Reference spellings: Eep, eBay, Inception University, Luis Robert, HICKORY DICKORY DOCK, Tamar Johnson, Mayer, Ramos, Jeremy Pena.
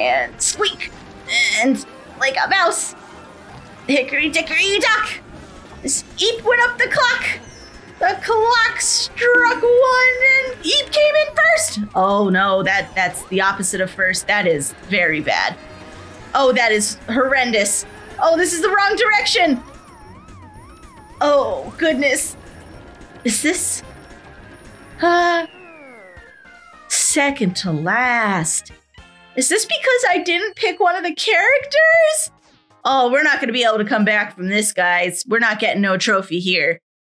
and squeak, and like a mouse, hickory dickory dock, Eep went up the clock. The clock struck 1 and Eep came in first. Oh no, that's the opposite of first. That is very bad. Oh, that is horrendous. Oh, this is the wrong direction. Oh, goodness. Is this? Second to last. Is this because I didn't pick one of the characters? Oh, we're not going to be able to come back from this, guys. We're not getting no trophy here.